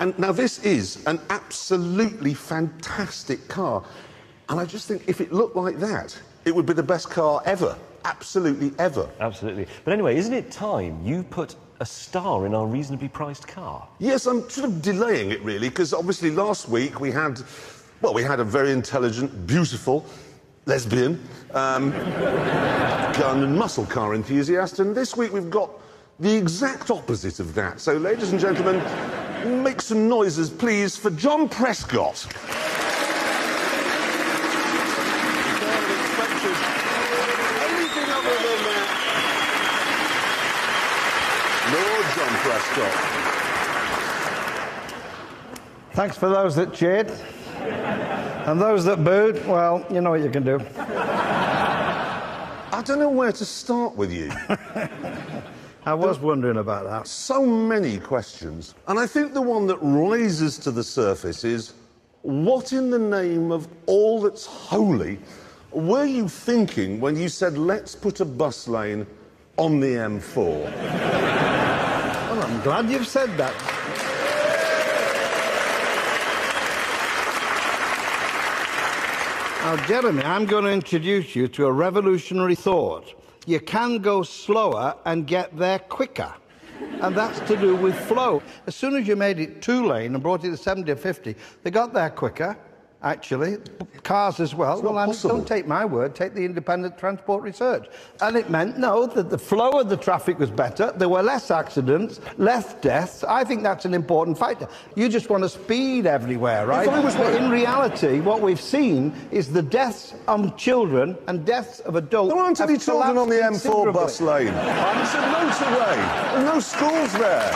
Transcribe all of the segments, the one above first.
And now this is an absolutely fantastic car. And I just think if it looked like that, it would be the best car ever. Absolutely ever. Absolutely. But anyway, isn't it time you put a star in our reasonably priced car? Yes, I'm sort of delaying it, really, because obviously last week we had... well, we had a very intelligent, beautiful lesbian, gun and muscle car enthusiast, and this week we've got the exact opposite of that. So, ladies and gentlemen, make some noises, please, for John Prescott. John Prescott. Thanks for those that cheered. And those that booed, well, you know what you can do. I don't know where to start with you. I was wondering about that. So many questions. And I think the one that rises to the surface is, what in the name of all that's holy were you thinking when you said, let's put a bus lane on the M4? Well, I'm glad you've said that. Now, Jeremy, I'm going to introduce you to a revolutionary thought. You can go slower and get there quicker. And that's to do with flow. As soon as you made it two-lane and brought it to 70 or 50, they got there quicker, actually, cars as well. Well, don't take my word, take the independent transport research. And it meant, no, that the flow of the traffic was better, there were less accidents, less deaths. I think that's an important factor. You just want to speed everywhere, right? But in reality, what we've seen is the deaths of children and deaths of adults. There aren't any children on the M4 bus lane. It's a motorway. There are no schools there.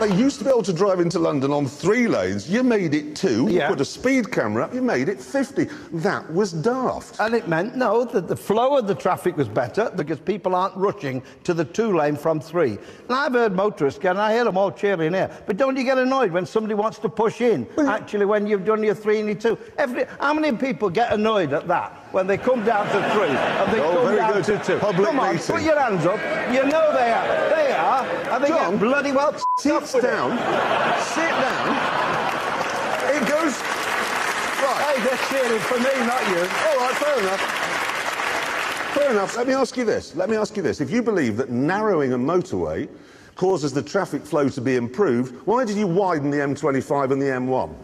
They used to be able to drive into London on 3 lanes. You made it 2, yeah. You put a speed camera up, you made it 50. That was daft. And it meant, no, that the flow of the traffic was better because people aren't rushing to the 2 lane from 3. And I've heard motorists get, and I hear them all cheering here, but don't you get annoyed when somebody wants to push in, actually, when you've done your 3 and your 2? How many people get annoyed at that? When they come down to 3 and they come down to 2. Come on, put your hands up. You know they are. They are. And they get bloody well... sit down. Sit down. It goes... Right. Hey, they're cheering for me, not you. All right, fair enough. Fair enough. Let me ask you this. Let me ask you this. If you believe that narrowing a motorway causes the traffic flow to be improved, why did you widen the M25 and the M1?